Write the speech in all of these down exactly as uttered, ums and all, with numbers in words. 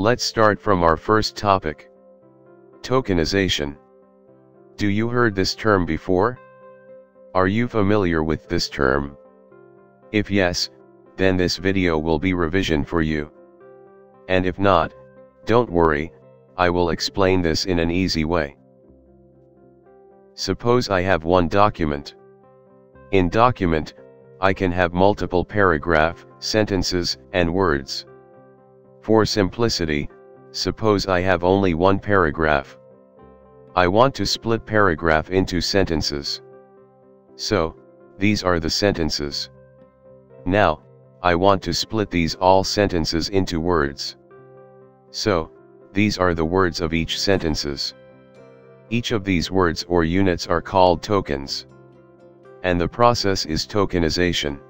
Let's start from our first topic. Tokenization. Do you heard this term before? Are you familiar with this term? If yes, then this video will be revision for you. And if not, don't worry, I will explain this in an easy way. Suppose I have one document. In document, I can have multiple paragraph, sentences, and words. For simplicity, suppose I have only one paragraph. I want to split paragraph into sentences. So, these are the sentences. Now, I want to split these all sentences into words. So, these are the words of each sentences. Each of these words or units are called tokens. And the process is tokenization.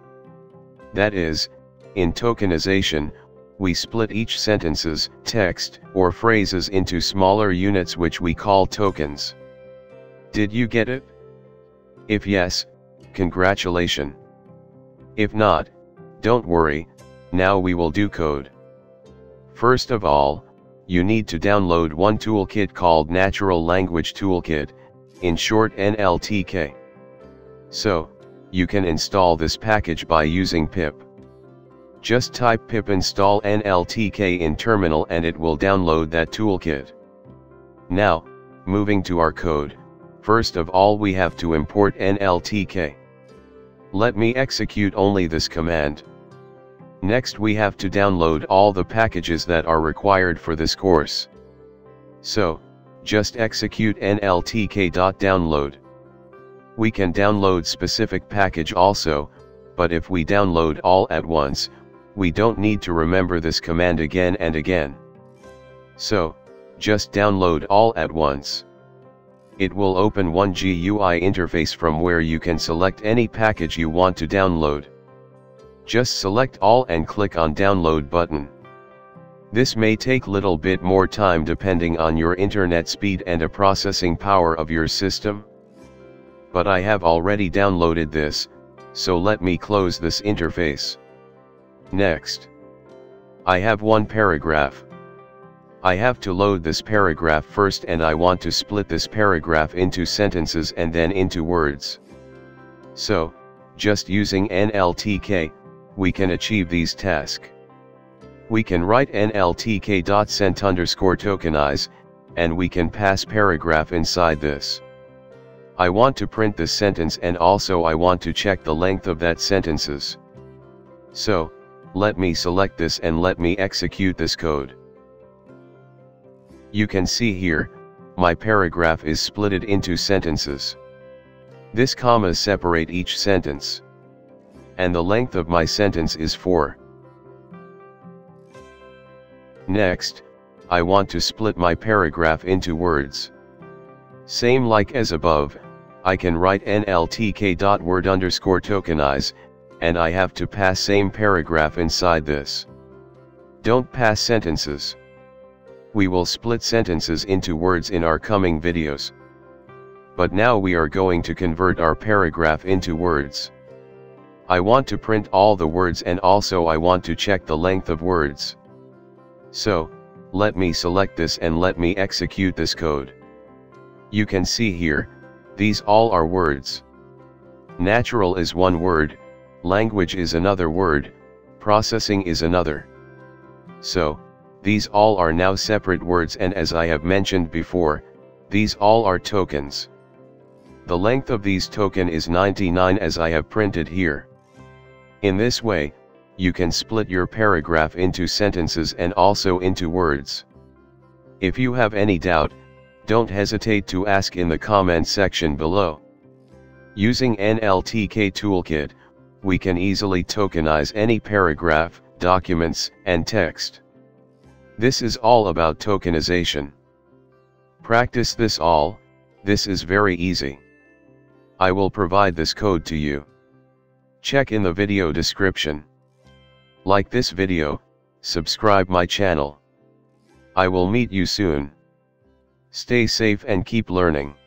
That is, in tokenization, we split each sentence's text or phrases into smaller units which we call tokens. Did you get it? If yes, congratulations. If not, don't worry, now we will do code. First of all, you need to download one toolkit called Natural Language Toolkit, in short N L T K. So, you can install this package by using pip. Just type pip install N L T K in terminal and it will download that toolkit. Now, moving to our code, first of all we have to import N L T K. Let me execute only this command. Next we have to download all the packages that are required for this course. So, just execute N L T K dot download. We can download specific package also, but if we download all at once, we don't need to remember this command again and again. So, just download all at once. It will open one G U I interface from where you can select any package you want to download. Just select all and click on download button. This may take little bit more time depending on your internet speed and the processing power of your system. But I have already downloaded this, so let me close this interface. Next. I have one paragraph. I have to load this paragraph first and I want to split this paragraph into sentences and then into words. So, just using N L T K, we can achieve these tasks. We can write N L T K.sent underscore tokenize, and we can pass paragraph inside this. I want to print this sentence and also I want to check the length of that sentences. So, let me select this and let me execute this code. You can see here, my paragraph is splitted into sentences. This comma separate each sentence. And the length of my sentence is four. Next, I want to split my paragraph into words. Same like as above, I can write N L T K.word underscore tokenize, and I have to pass same paragraph inside this. Don't pass sentences. We will split sentences into words in our coming videos. But now we are going to convert our paragraph into words. I want to print all the words and also I want to check the length of words. So, let me select this and let me execute this code. You can see here, these all are words. Natural is one word, language is another word, processing is another. So, these all are now separate words and as I have mentioned before, these all are tokens. The length of these token is ninety-nine as I have printed here. In this way, you can split your paragraph into sentences and also into words. If you have any doubt, don't hesitate to ask in the comment section below. Using N L T K Toolkit, we can easily tokenize any paragraph, documents, and text. This is all about tokenization. Practice this all, this is very easy. I will provide this code to you. Check in the video description. Like this video, subscribe my channel. I will meet you soon. Stay safe and keep learning.